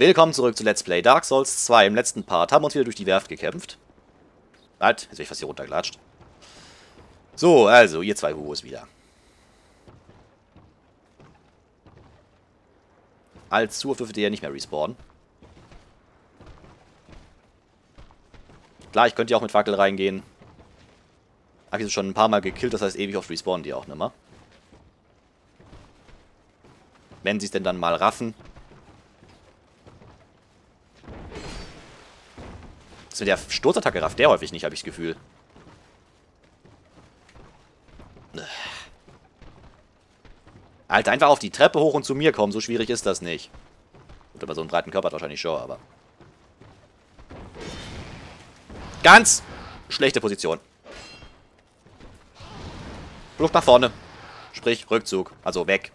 Willkommen zurück zu Let's Play Dark Souls 2. Im letzten Part haben wir uns wieder durch die Werft gekämpft. Halt, jetzt bin ich fast hier runtergelatscht. So, also, ihr zwei Huros wieder. Als Zuwurf dürftet ihr ja nicht mehr respawnen. Klar, ich könnte ja auch mit Fackel reingehen. Hab ich schon ein paar Mal gekillt, das heißt, ewig oft respawnen die auch nimmer. Wenn sie es denn dann mal raffen. Das mit der Sturzattacke rafft der häufig nicht, habe ich das Gefühl. Alter, einfach auf die Treppe hoch und zu mir kommen, so schwierig ist das nicht. Gut, aber so einen breiten Körper hat wahrscheinlich schon, aber... Ganz schlechte Position. Flucht nach vorne. Sprich, Rückzug. Also weg.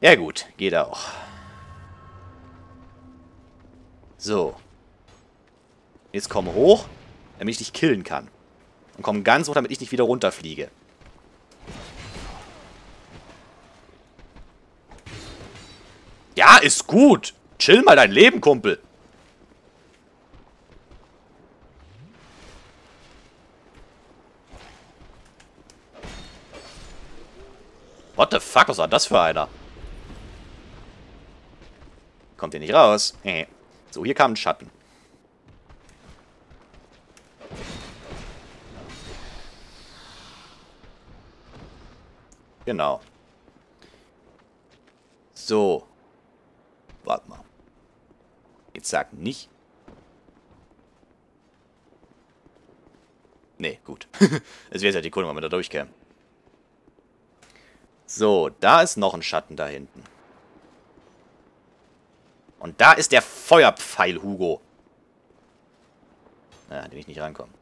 Ja gut, geht auch. So. Jetzt komm hoch, damit ich dich killen kann. Und komm ganz hoch, damit ich nicht wieder runterfliege. Ja, ist gut. Chill mal dein Leben, Kumpel. What the fuck, was war das für einer? Kommt hier nicht raus. So, hier kam ein Schatten. Genau. So. Warte mal. Jetzt sag nicht. Nee, gut. Es wäre ja die Kunde, wenn wir da durchkämen. So, da ist noch ein Schatten da hinten. Und da ist der Feuerpfeil, Hugo. Na, an den ich nicht rankomme.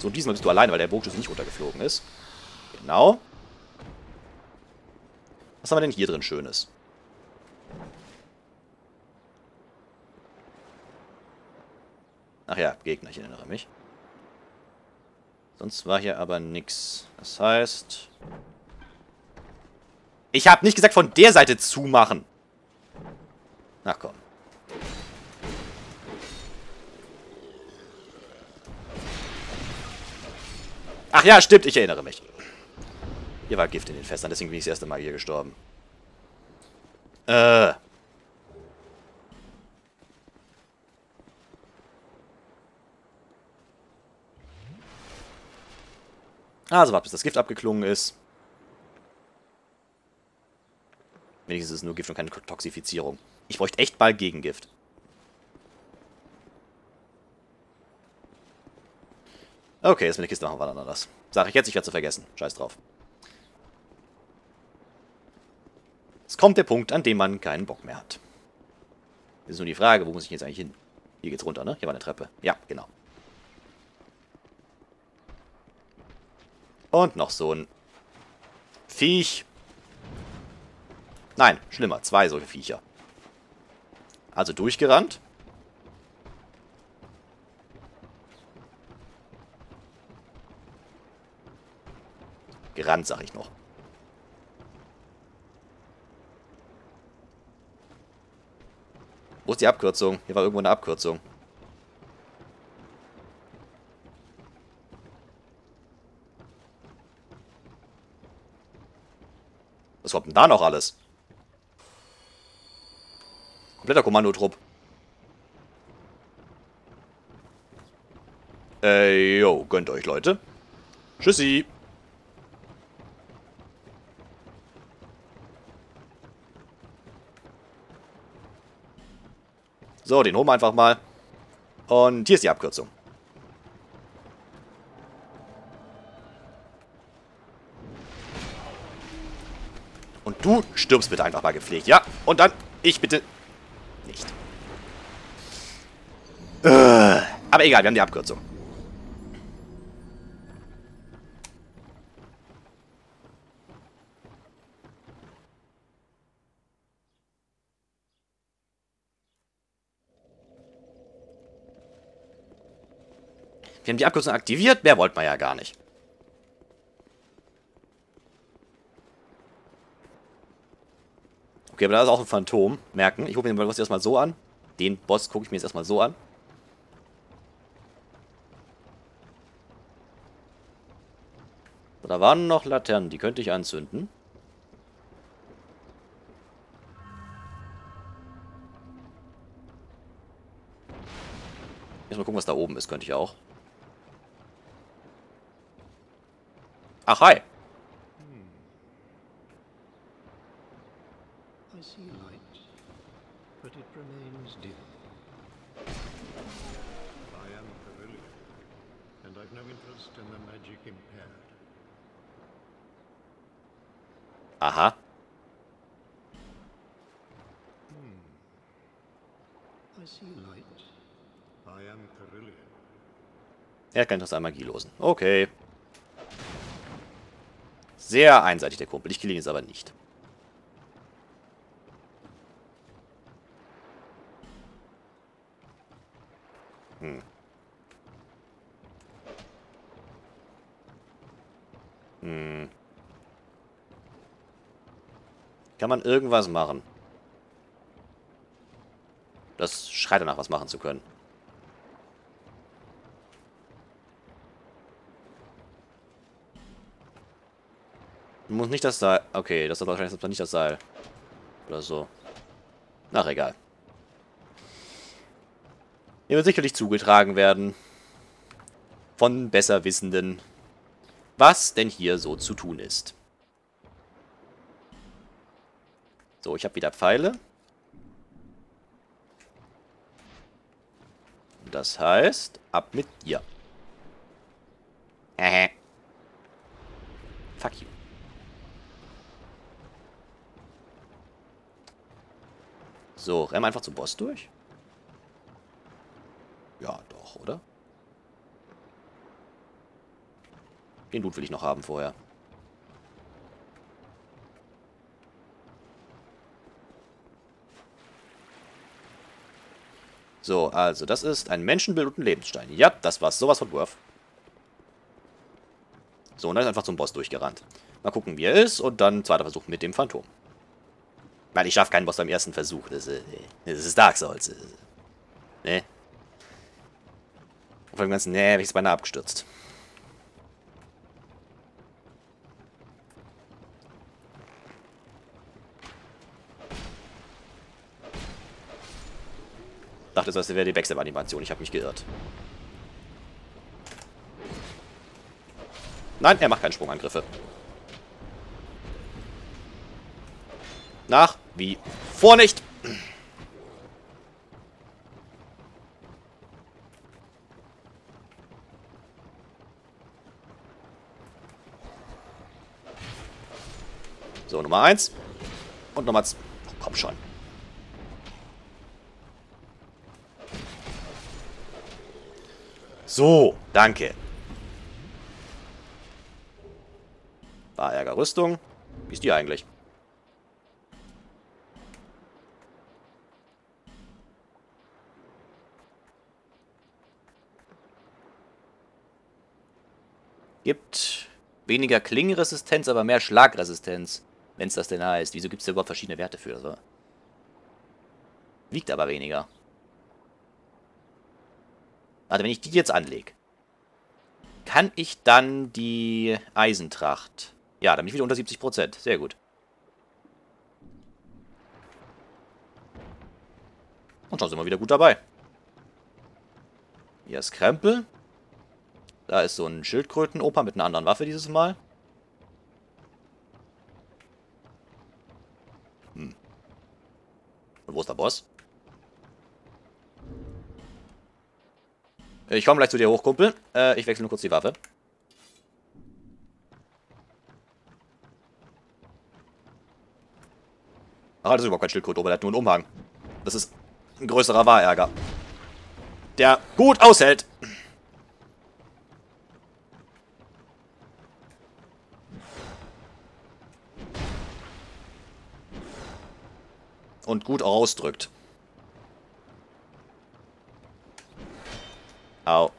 So, diesmal bist du alleine, weil der Bogen nicht runtergeflogen ist. Genau. Was haben wir denn hier drin Schönes? Ach ja, Gegner, ich erinnere mich. Sonst war hier aber nix. Das heißt... Ich habe nicht gesagt, von der Seite zumachen. Ach komm. Ach ja, stimmt, ich erinnere mich. Hier war Gift in den Fässern, deswegen bin ich das erste Mal hier gestorben. Also warte, bis das Gift abgeklungen ist. Wenigstens ist es nur Gift und keine Toxifizierung. Ich bräuchte echt mal Gegengift. Okay, jetzt mit der Kiste machen wir dann anders. Sag ich jetzt, ich werde sie vergessen. Scheiß drauf. Es kommt der Punkt, an dem man keinen Bock mehr hat. Das ist nur die Frage, wo muss ich jetzt eigentlich hin? Hier geht's runter, ne? Hier war eine Treppe. Ja, genau. Und noch so ein Viech. Nein, schlimmer. Zwei solche Viecher. Also durchgerannt. Gerannt, sag ich noch. Wo ist die Abkürzung? Hier war irgendwo eine Abkürzung. Was kommt denn da noch alles? Kompletter Kommandotrupp. Jo, gönnt euch, Leute. Tschüssi. So, den holen wir einfach mal. Und hier ist die Abkürzung. Und du stirbst bitte einfach mal gepflegt, ja? Und dann, ich bitte... Nicht. Aber egal, wir haben die Abkürzung. Wir haben die Abkürzung aktiviert, mehr wollten wir ja gar nicht. Okay, aber da ist auch ein Phantom. Merken. Ich gucke mir den Boss erstmal so an. Den Boss gucke ich mir jetzt erstmal so an. So, da waren noch Laternen, die könnte ich anzünden. Erstmal gucken, was da oben ist, könnte ich auch. Ach, hi! Aha. Er kann das an Magie losen. Okay. Sehr einseitig, der Kumpel. Ich kill ihn jetzt aber nicht. Kann man irgendwas machen? Das schreit danach, was machen zu können. Muss nicht das Seil... Okay, das ist wahrscheinlich nicht das Seil. Oder so. Ach, egal. Ihr wird sicherlich zugetragen werden. Von Besserwissenden. Was denn hier so zu tun ist. So, ich habe wieder Pfeile. Das heißt, ab mit ihr. Fuck you. So, rennen wir einfach zum Boss durch. Ja, doch, oder? Den Loot will ich noch haben vorher. So, also, das ist ein Menschenbild und ein Lebensstein. Ja, das war's. Sowas von Worth. So, und dann ist einfach zum Boss durchgerannt. Mal gucken, wie er ist. Und dann zweiter Versuch mit dem Phantom. Weil ich schaffe keinen Boss beim ersten Versuch. Das ist Dark Souls. Ne? Und vor dem ganzen, ne, bin ich beinahe abgestürzt. Ich dachte, das wäre die Backstab-Animation. Ich habe mich geirrt. Nein, er macht keine Sprungangriffe. Nach wie vor nicht. So, Nummer 1. Und Nummer 2. Oh, komm schon. So, danke. War Ärgerrüstung. Wie ist die eigentlich? Gibt weniger Klingenresistenz, aber mehr Schlagresistenz. Wenn es das denn heißt. Wieso gibt es da überhaupt verschiedene Werte für? So? Wiegt aber weniger. Also wenn ich die jetzt anlege, kann ich dann die Eisentracht... Ja, dann bin ich wieder unter 70%. Sehr gut. Und schon sind wir wieder gut dabei. Hier ist Krempel. Da ist so ein Schildkrötenopa mit einer anderen Waffe dieses Mal. Hm. Und wo ist der Boss? Ich komme gleich zu dir hoch, Kumpel. Ich wechsle nur kurz die Waffe. Ach, das ist überhaupt kein Schildkröte, aber der hat nur einen Umhang. Das ist ein größerer Wahrärger. Der gut aushält. Und gut auch ausdrückt. Au.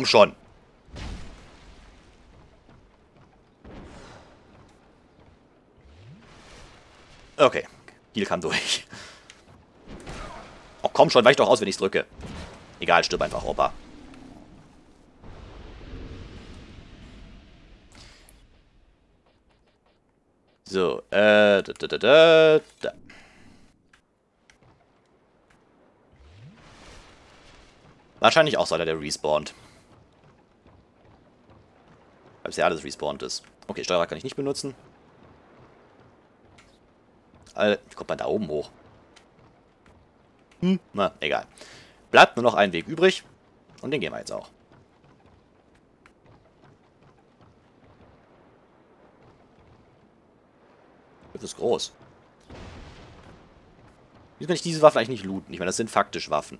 Komm schon. Okay. Heal kann durch. Oh, komm schon. Weich doch aus, wenn ich drücke. Egal, stirb einfach, Opa. So, da. Wahrscheinlich auch Seiler, der respawnt. Weil bisher alles respawnt ist. Okay, Steuerer kann ich nicht benutzen. Wie kommt man da oben hoch? Hm, na, egal. Bleibt nur noch ein Weg übrig. Und den gehen wir jetzt auch. Das ist groß. Wieso kann ich diese Waffen eigentlich nicht looten? Ich meine, das sind faktisch Waffen.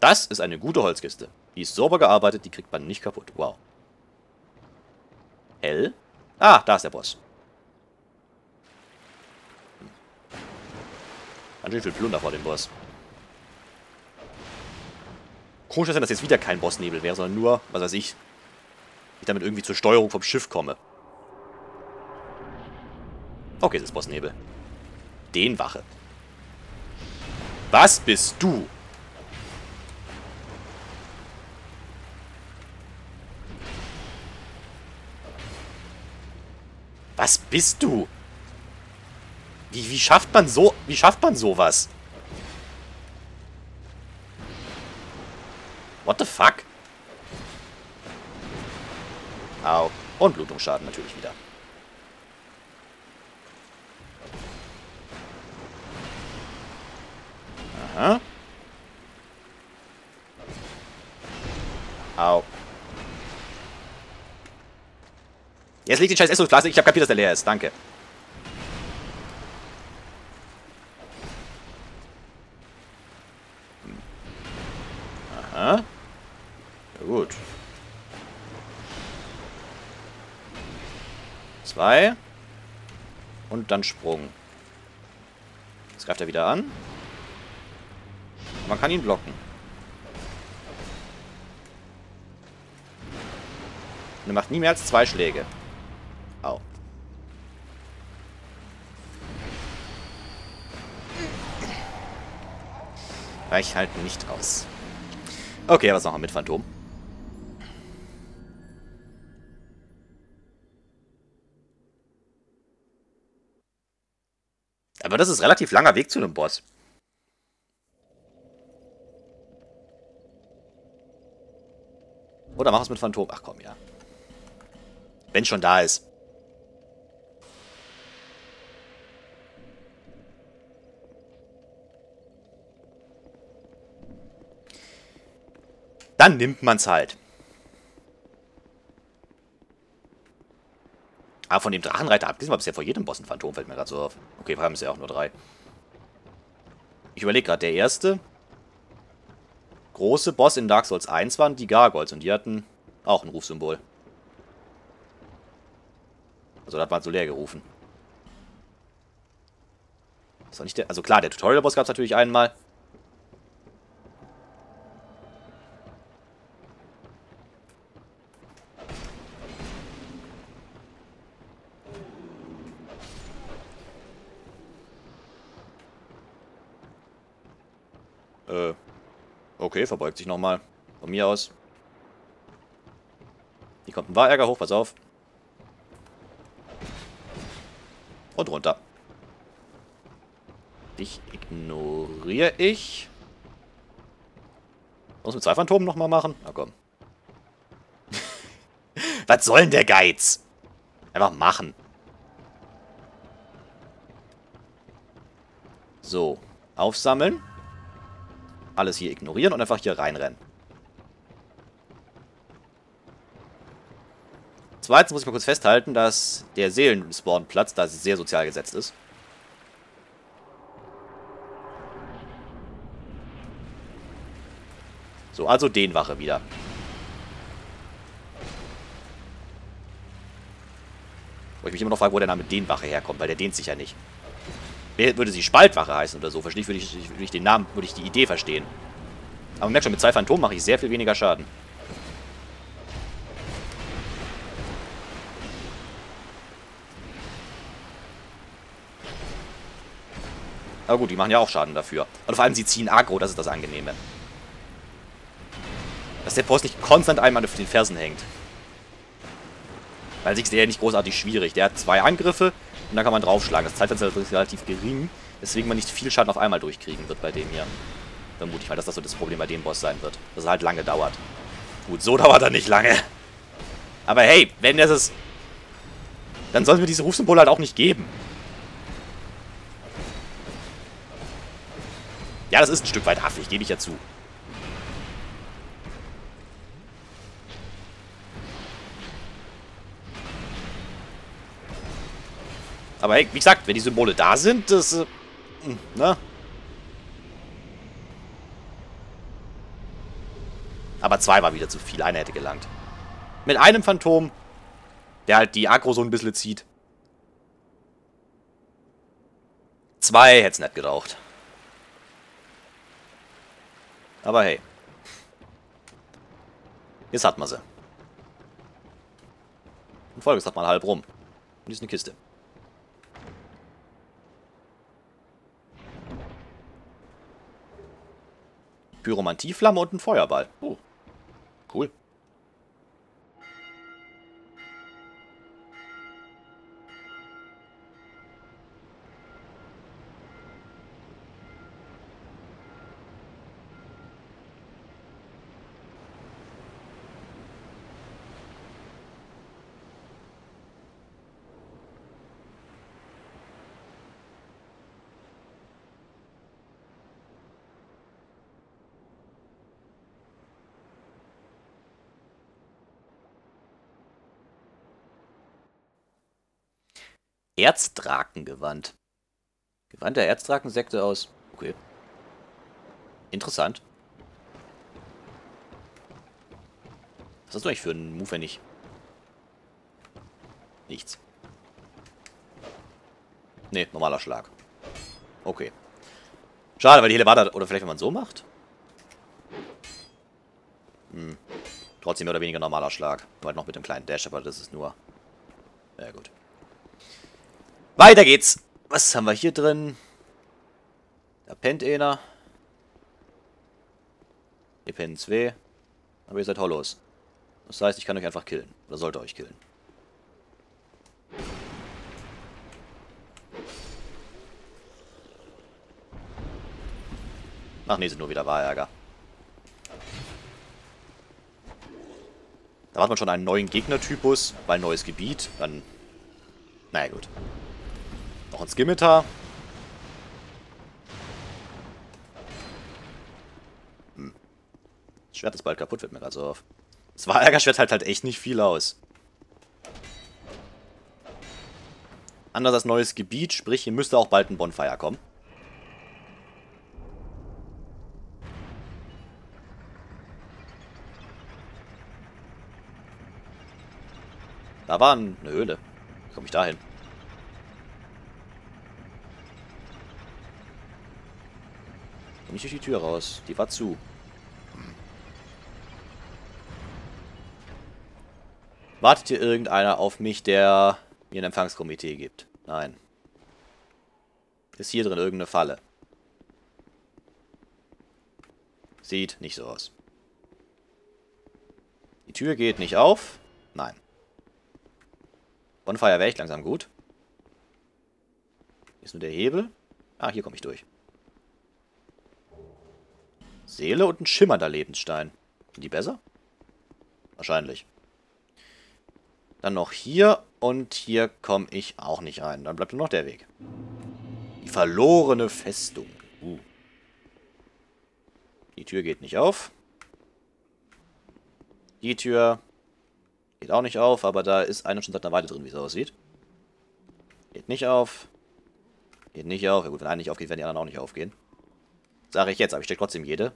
Das ist eine gute Holzkiste. Die ist sauber gearbeitet, die kriegt man nicht kaputt. Wow. L? Ah, da ist der Boss. Ganz schön viel Plunder vor dem Boss. Komisch, dass das jetzt wieder kein Bossnebel wäre, sondern nur, was weiß ich, ich damit irgendwie zur Steuerung vom Schiff komme. Okay, das ist Bossnebel. Den Wache. Was bist du? Was bist du? Wie schafft man so? Wie schafft man sowas? What the fuck? Au. Und Blutungsschaden natürlich wieder. Aha. Au. Jetzt legt die scheiß Essensflasche. Ich habe kapiert, dass der leer ist. Danke. Aha. Ja, gut. 2. Und dann Sprung. Jetzt greift er wieder an. Man kann ihn blocken. Und er macht nie mehr als 2 Schläge. Au. Ich halte nicht aus. Okay, was machen wir mit Phantom? Aber das ist ein relativ langer Weg zu einem Boss. Oder mach es mit Phantom? Ach komm, ja. Wenn es schon da ist. Dann nimmt man es halt. Aber von dem Drachenreiter abgesehen war bisher vor jedem Boss ein Phantom, fällt mir gerade so auf. Okay, wir haben es ja auch nur 3. Ich überlege gerade, der erste große Boss in Dark Souls 1 waren die Gargoyles und die hatten auch ein Rufsymbol. Also da hat man so leer gerufen. Das war nicht der, also klar, der Tutorial-Boss gab es natürlich einmal. Okay, verbeugt sich nochmal. Von mir aus. Hier kommt ein Wahrärger hoch, pass auf. Und runter. Dich ignoriere ich. Muss mit 2 Phantomen nochmal machen? Na komm. Was soll denn der Geiz? Einfach machen. So. Aufsammeln. Alles hier ignorieren und einfach hier reinrennen. Zweitens muss ich mal kurz festhalten, dass der Seelen-Spawn-Platz da sehr sozial gesetzt ist. So, also den Wache wieder. Weil ich mich immer noch frage, wo der Name Dehnwache herkommt, weil der dehnt sich ja nicht. Würde sie Spaltwache heißen oder so? Verstehe ich, würde ich den Namen, würde ich die Idee verstehen. Aber man merkt schon, mit zwei Phantomen mache ich sehr viel weniger Schaden. Aber gut, die machen ja auch Schaden dafür. Und vor allem, sie ziehen Aggro, das ist das Angenehme. Dass der Boss nicht konstant einmal auf den Fersen hängt. Weil sich ist der ja nicht großartig schwierig. Der hat zwei Angriffe und dann kann man draufschlagen. Das Zeitfenster ist relativ gering, deswegen man nicht viel Schaden auf einmal durchkriegen wird bei dem hier. Vermute ich mal, dass das so das Problem bei dem Boss sein wird. Dass er halt lange dauert. Gut, so dauert er nicht lange. Aber hey, wenn das ist... Dann sollen wir diese Rufsymbole halt auch nicht geben. Ja, das ist ein Stück weit affig, gebe ich ja zu. Aber hey, wie gesagt, wenn die Symbole da sind, das... ne? Aber zwei war wieder zu viel, einer hätte gelangt. Mit einem Phantom, der halt die Aggro so ein bisschen zieht. Zwei hätte es nicht geraucht. Aber hey. Jetzt hat man sie. Und folgendes hat man halb rum. Und hier ist eine Kiste. Pyromantieflamme und ein Feuerball. Oh, cool. Erzdrakengewand. Gewand der Erzdrakenssekte aus... Okay. Interessant. Was hast du eigentlich für einen Move, wenn nicht? Nichts. Ne, normaler Schlag. Okay. Schade, weil die Hellebarde... Oder vielleicht, wenn man so macht? Hm. Trotzdem mehr oder weniger normaler Schlag. Nur halt noch mit dem kleinen Dash, aber das ist nur... Ja, gut. Weiter geht's. Was haben wir hier drin? Da pennt einer. Ihr pennt zwei. Aber ihr seid Hollows. Das heißt, ich kann euch einfach killen. Oder sollte euch killen. Ach nee, sind nur wieder Wahrärger. Da hat man schon einen neuen Gegnertypus, weil ein neues Gebiet. Dann... Naja, gut. Noch ein Scimitar. Hm. Das Schwert ist bald kaputt, wird mir gerade so auf. Das Wahrärgerschwert hält halt echt nicht viel aus. Anders als neues Gebiet, sprich, hier müsste auch bald ein Bonfire kommen. Da war eine Höhle. Wie komme ich da hin? Nicht durch die Tür raus. Die war zu. Wartet hier irgendeiner auf mich, der mir ein Empfangskomitee gibt? Nein. Ist hier drin irgendeine Falle? Sieht nicht so aus. Die Tür geht nicht auf? Nein. Bonfire wäre echt langsam gut. Hier ist nur der Hebel. Ah, hier komme ich durch. Seele und ein schimmernder Lebensstein. Sind die besser? Wahrscheinlich. Dann noch hier und hier komme ich auch nicht rein. Dann bleibt nur noch der Weg. Die verlorene Festung. Die Tür geht nicht auf. Die Tür geht auch nicht auf, aber da ist einer schon seit einer Weile drin, wie es aussieht. Geht nicht auf. Geht nicht auf. Ja gut, wenn einer nicht aufgeht, werden die anderen auch nicht aufgehen. Sage ich jetzt, aber ich stecke trotzdem jede.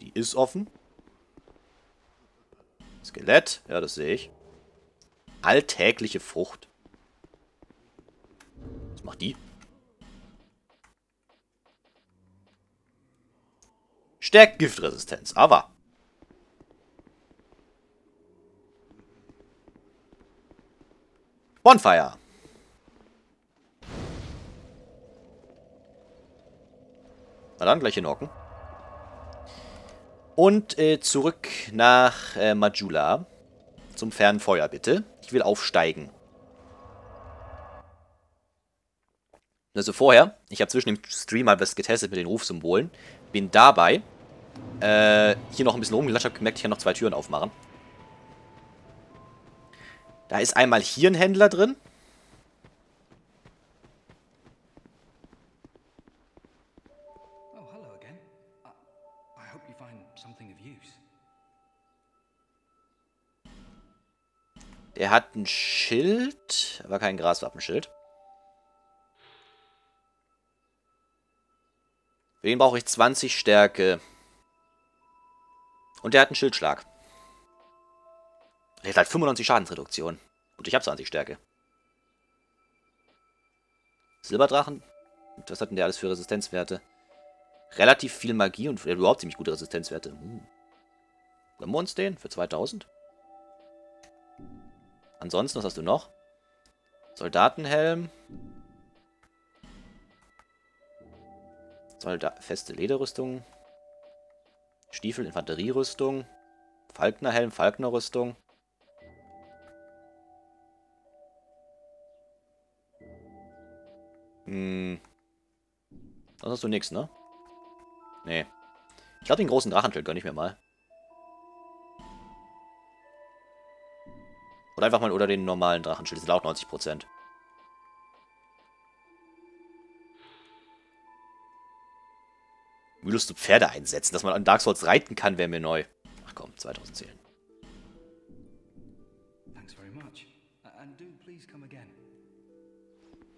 Die ist offen. Skelett, ja, das sehe ich. Alltägliche Frucht. Was macht die? Stärkt Giftresistenz, aber... Bonfire. Na dann, gleich hinhocken. Und zurück nach Majula. Zum fernen Feuer, bitte. Ich will aufsteigen. Also vorher, ich habe zwischen dem Stream mal was getestet mit den Rufsymbolen. Bin dabei hier noch ein bisschen rumgelatscht, habe gemerkt, ich kann noch zwei Türen aufmachen. Da ist einmal hier ein Händler drin. Der hat ein Schild, aber kein Graswappenschild. Für den brauche ich 20 Stärke. Und der hat einen Schildschlag. Der hat halt 95 Schadensreduktion. Und ich habe 20 Stärke. Silberdrachen? Was hat denn der alles für Resistenzwerte? Relativ viel Magie und überhaupt ziemlich gute Resistenzwerte. Wollen wir uns den für 2000? Ansonsten, was hast du noch? Soldatenhelm. Feste Lederrüstung. Stiefel, Infanterierüstung. Falknerhelm, Falknerrüstung. Sonst hast du nichts, ne? Nee. Ich glaube, den großen Drachenschild gönne ich mir mal. Oder einfach mal oder den normalen Drachenschild. Das sind auch 90%. Würdest du Pferde einsetzen? Dass man an Dark Souls reiten kann, wäre mir neu. Ach komm, 2010.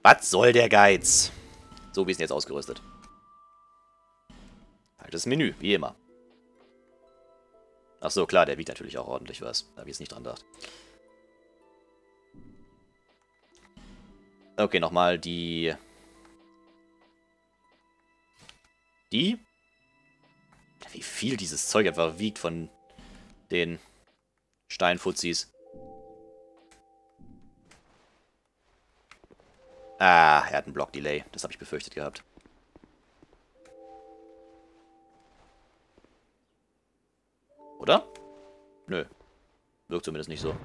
Was soll der Geiz? So, wie ist denn jetzt ausgerüstet? Altes Menü, wie immer. Ach so, klar, der wiegt natürlich auch ordentlich was. Da habe ich jetzt nicht dran gedacht. Okay, nochmal die... Wie viel dieses Zeug einfach wiegt von den Steinfuzzis. Ah, er hat einen Block-Delay. Das habe ich befürchtet gehabt. Oder? Nö. Wirkt zumindest nicht so.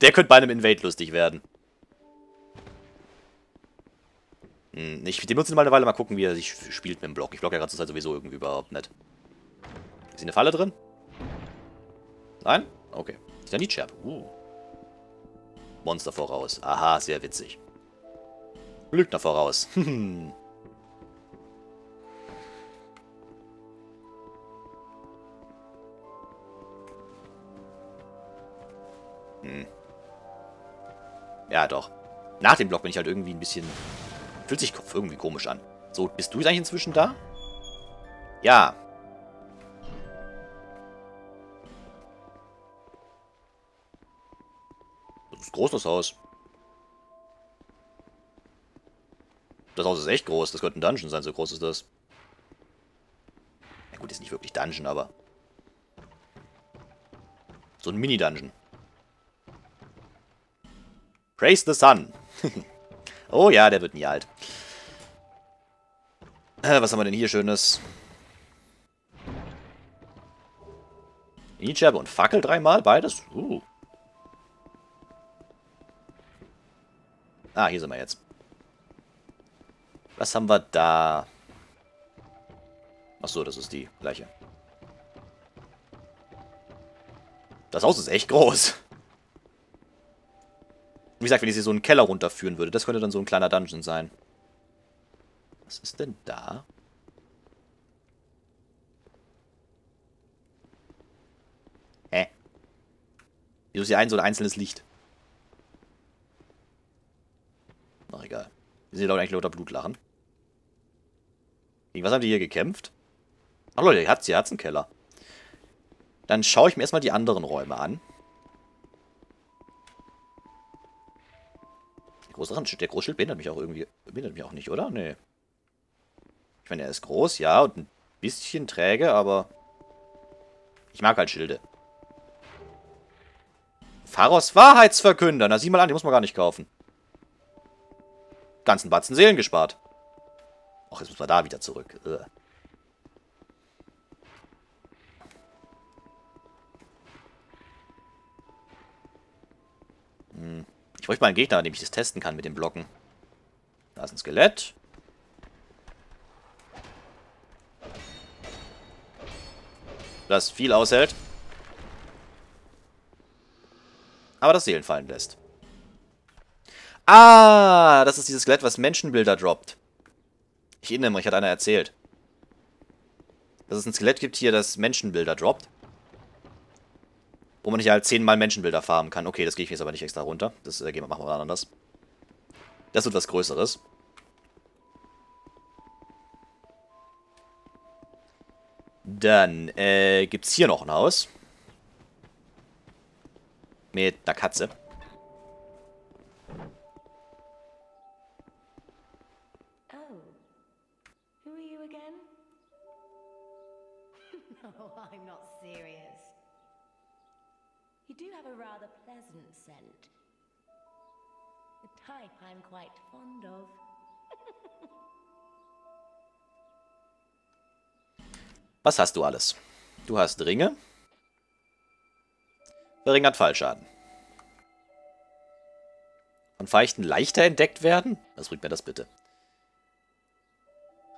Der könnte bei einem Invade lustig werden. Ich benutze ihn mal eine Weile, mal gucken, wie er sich spielt mit dem Block. Ich blocke ja gerade zur Zeit sowieso irgendwie überhaupt nicht. Ist hier eine Falle drin? Nein? Okay. Ist ja Nietzscherb. Monster voraus. Aha, sehr witzig. Lügner voraus. Ja, doch. Nach dem Block bin ich halt irgendwie ein bisschen... Fühlt sich irgendwie komisch an. So, bist du jetzt eigentlich inzwischen da? Ja. Das ist groß, das Haus. Das Haus ist echt groß. Das könnte ein Dungeon sein, so groß ist das. Ja gut, ist nicht wirklich Dungeon, aber... So ein Mini-Dungeon. Praise the Sun. Oh ja, der wird nie alt. Was haben wir denn hier Schönes? Nietzscherbe und Fackel dreimal, beides? Ah, hier sind wir jetzt. Was haben wir da? Achso, das ist die gleiche. Das Haus ist echt groß. Wie gesagt, wenn ich sie so einen Keller runterführen würde, das könnte dann so ein kleiner Dungeon sein. Was ist denn da? Hä? Wieso ist hier ein so ein einzelnes Licht? Ach, egal. Wir sind hier eigentlich lauter Blutlachen. Gegen was haben die hier gekämpft? Ach Leute, hier hat's einen Keller. Dann schaue ich mir erstmal die anderen Räume an. Großer Randschild. Der Großschild behindert mich auch irgendwie. Behindert mich auch nicht, oder? Nee. Ich meine, er ist groß, ja, und ein bisschen träge, aber ich mag halt Schilde. Pharos Wahrheitsverkünder. Na, sieh mal an, die muss man gar nicht kaufen. Ganzen Batzen Seelen gespart. Ach, jetzt muss man da wieder zurück. Ugh. Ich bräuchte mal einen Gegner, an dem ich das testen kann mit dem Blocken. Da ist ein Skelett. Das viel aushält. Aber das Seelen fallen lässt. Ah, das ist dieses Skelett, was Menschenbilder droppt. Ich erinnere mich, hat einer erzählt. Dass es ein Skelett gibt hier, das Menschenbilder droppt. Wo man nicht halt 10-mal Menschenbilder farmen kann. Okay, das gehe ich jetzt aber nicht extra runter. Das machen wir dann anders. Das wird was Größeres. Dann gibt es hier noch ein Haus. Mit einer Katze. Oh. Who are you again? No, I'm not serious. You do have a rather pleasant scent. The type I'm quite fond of. Was hast du alles? Du hast Ringe. Der Ring hat Fallschaden. Von Feichten leichter entdeckt werden? Was bringt mir das bitte?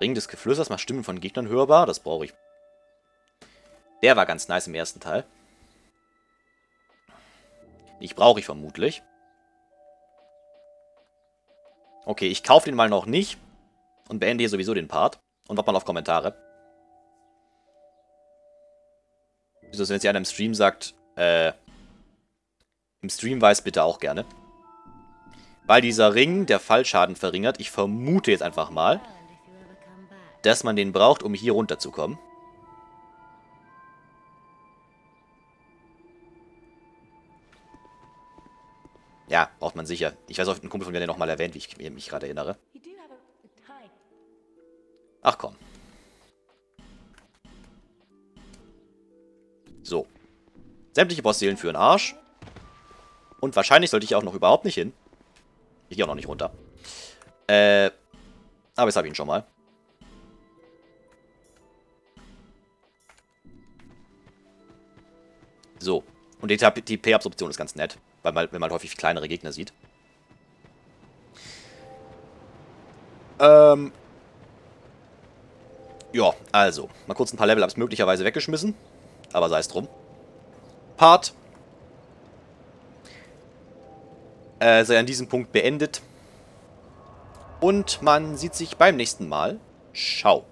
Ring des Geflüsters macht Stimmen von Gegnern hörbar. Das brauche ich. Der war ganz nice im ersten Teil. Ich brauche ich vermutlich. Okay, ich kaufe den mal noch nicht. Und beende hier sowieso den Part. Und warte mal auf Kommentare. Wieso, wenn jetzt hier einer im Stream sagt, im Stream weiß bitte auch gerne. Weil dieser Ring der Fallschaden verringert. Ich vermute jetzt einfach mal, dass man den braucht, um hier runterzukommen. Ja, braucht man sicher. Ich weiß, auch ein Kumpel von mir hat den nochmal erwähnt, wie ich mich gerade erinnere. Ach komm. So. Sämtliche Bossseelen für den Arsch. Und wahrscheinlich sollte ich auch noch überhaupt nicht hin. Ich gehe auch noch nicht runter. Aber jetzt habe ich ihn schon mal. So. Und die P-Absorption ist ganz nett, weil man, wenn man häufig kleinere Gegner sieht. Ja, also. Mal kurz ein paar Level-Ups möglicherweise weggeschmissen. Aber sei es drum. Part sei an diesem Punkt beendet. Und man sieht sich beim nächsten Mal. Ciao.